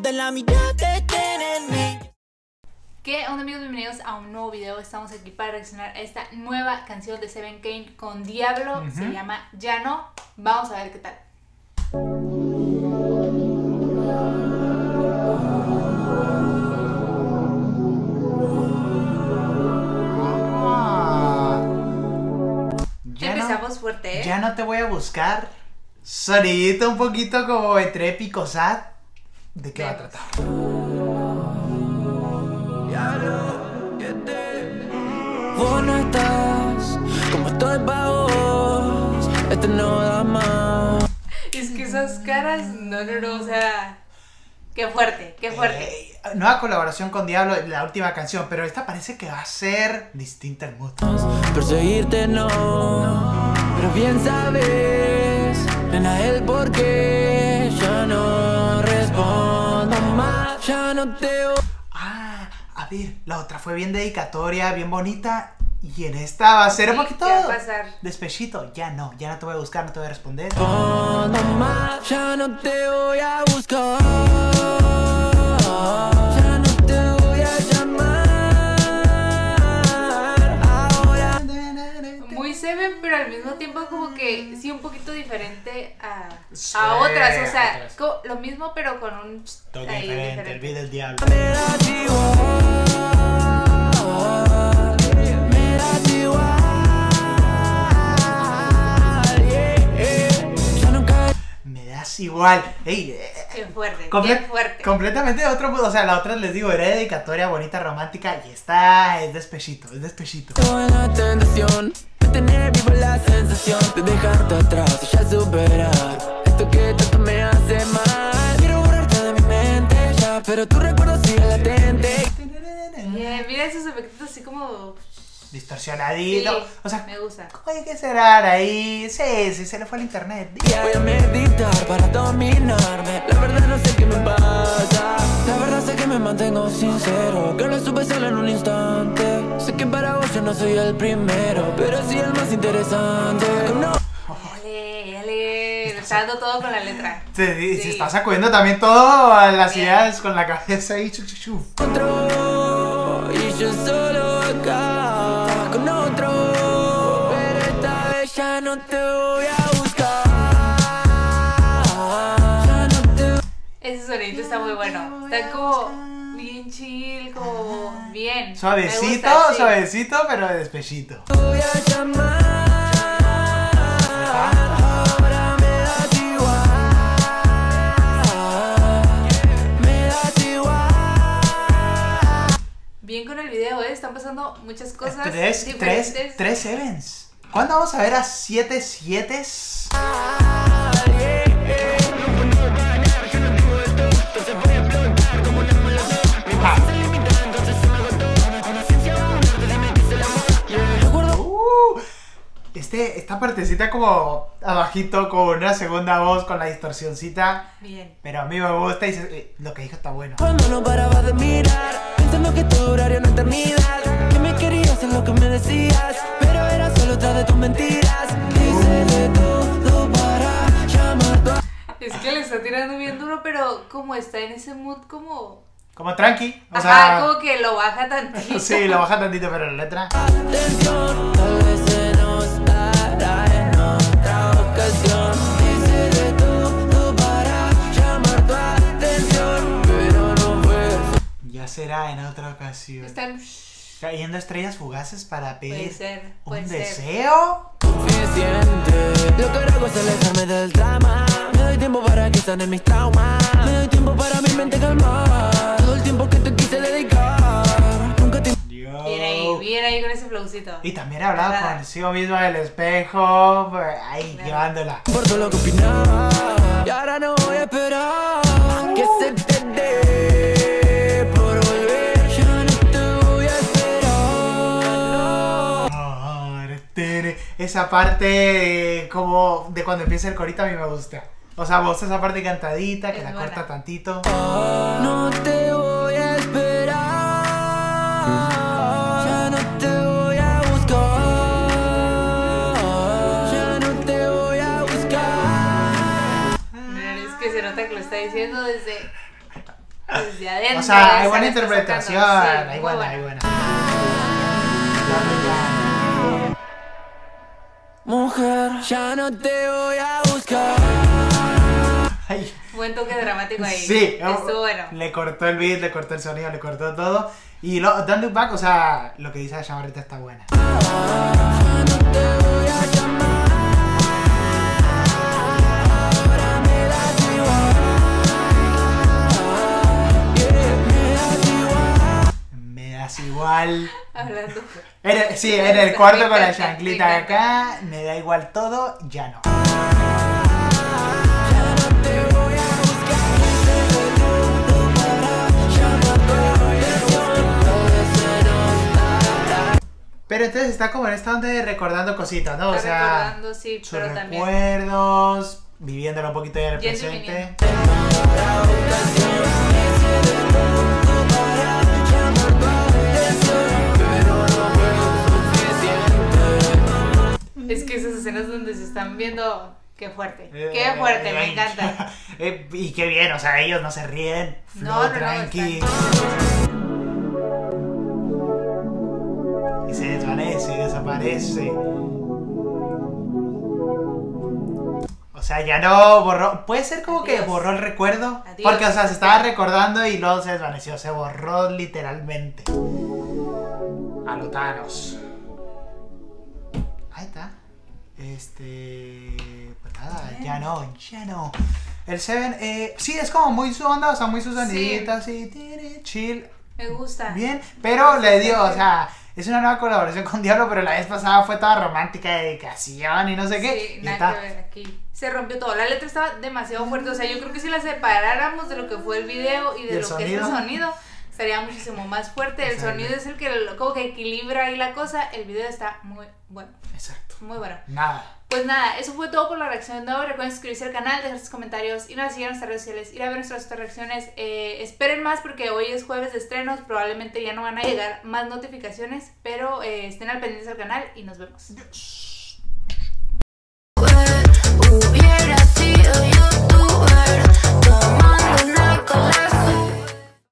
de la mirada que tienen. ¿Qué onda, amigos? Bienvenidos a un nuevo video. Estamos aquí para reaccionar a esta nueva canción de Seven Kayne con Diablo. Se llama Ya No. Vamos a ver qué tal. Empezamos fuerte, ¿eh? Ya no te voy a buscar. Sonidito un poquito como entre épico sad. ¿De qué va a tratar? Ya no, que te... Vos no estás, como estoy pa' vos. Este no da más. Es que esas caras, no, o sea... Qué fuerte, qué fuerte. Nueva colaboración con Diablo, la última canción, pero esta parece que va a ser distinta al mood. Perseguirte no. Pero bien sabes, nena, el por qué yo no respondo más, ya no te... A ver, la otra fue bien dedicatoria, bien bonita, y en esta va a ser un poquito despechito. Ya no te voy a buscar, no te voy a responder. Respondo más, ya no te voy a buscar, ya no te voy a llamar ahora. Muy Seven, pero al mismo tiempo como que sí un poquito diferente a otras, o sea, lo mismo pero con un toque diferente, el beat del diablo. Igual, ey, bien fuerte. Completamente de otro mundo. O sea, la otra, les digo, era dedicatoria, bonita, romántica. Y esta es despechito, es despechito. Mira esos efectos así como distorsionadito, sí, o sea, me gusta. Hay que cerrar ahí, sí, se le fue el internet. Voy a meditar para dominarme, la verdad no sé qué me pasa, la verdad sé que me mantengo sincero, que lo supe solo en un instante, sé que para vos yo no soy el primero, pero sí el más interesante. Está dando todo con la letra. Sí. Se está sacudiendo también todo las ideas con la cabeza ahí. Y yo solo acá. Ya no te voy a buscar. Ese sonidito está muy bueno. Está como bien chill, como bien. Suavecito, gusta, suavecito, pero despechito. Voy a llamar. Ahora me das igual. Me das igual. Bien con el video, ¿eh? Están pasando muchas cosas. Tres Sevens. ¿Cuándo vamos a ver a 7 7s? Esta partecita como abajito, como una segunda voz con la distorsioncita. Bien. Pero a mí me gusta y lo que dijo está bueno. Cuando no parabas de mirar, pensando que tu horario no termina, que me querías en lo que me decías, pero era solo otra de tus mentiras. Hice de todo para llamar. Es que le está tirando bien duro, pero como está en ese mood como tranqui, o sea, como que lo baja tantito. Sí, lo baja tantito, pero la letra... Atención, tal vez se nos dará en otra ocasión. Hice de todo para llamar tu atención, pero no puedes. Ya será en otra ocasión. Están... cayendo estrellas fugaces para pedir un deseo. Suficiente. Lo que hago es alejarme del drama. Me doy tiempo para que sanen mis traumas. Me doy tiempo para mi mente calmar. Todo el tiempo que te quise dedicar. Nunca te... Bien ahí con ese flowcito. Y también hablaba consigo misma del espejo. Ahí, claro, llevándola. Por todo lo que opinaba. Y ahora no voy a esperar que se te dé. Esa parte como de cuando empieza el corito a mí me gusta. O sea, vos esa parte cantadita, que es la buena. Corta tantito. No te voy a esperar. Ya no te voy a buscar. Ya no te voy a buscar. Es que se nota que lo está diciendo desde Desde adentro. O sea, hay buena interpretación. Sí, hay buena, hay buena. Mujer, ya no te voy a buscar. Ay. Buen toque dramático ahí. Sí, estuvo bueno. Le cortó el beat, le cortó el sonido, le cortó todo. Y Don't Look Back, o sea, lo que dice la llamarita está buena. Ya no te voy a llamar, me das igual. Me das igual. Hablando. Sí, en el cuarto con la chanclita de acá, me da igual todo, ya no. Pero entonces está como en esta onda de recordando cositas, ¿no? Está, o sea, recordando, sí, sus pero recuerdos, también viviéndolo un poquito ya en el presente. Es que esas escenas donde se están viendo, qué fuerte, me encanta. Y qué bien, o sea, ellos no se ríen, no, tranqui. Y se desvanece y desaparece. O sea, ya no borró. Puede ser como adiós, que borró el recuerdo. Adiós. Porque, o sea, se estaba recordando y luego se desvaneció. Se borró literalmente. A lo Thanos. Ahí está. Pues nada, ya no, ya no. El Seven, sí, es como muy su onda, o sea, muy su sonidita, sí, así, chill. Me gusta. Bien, pero le dio, o sea, es una nueva colaboración con Diablo, pero la vez pasada fue toda romántica, dedicación y no sé qué. Sí, nada que ver aquí. Se rompió todo, la letra estaba demasiado fuerte, o sea, yo creo que si la separáramos de lo que fue el video y de lo que es el sonido, estaría muchísimo más fuerte. El sonido es el que como que equilibra ahí la cosa, el video está muy bueno. Exacto. Muy bueno. Nada. Pues nada, eso fue todo por la reacción de hoy. Recuerden suscribirse al canal, dejar sus comentarios, ir a seguir en nuestras redes sociales, ir a ver nuestras otras reacciones. Esperen más porque hoy es jueves de estrenos, probablemente ya no van a llegar más notificaciones, pero estén al pendiente del canal y nos vemos. Dios.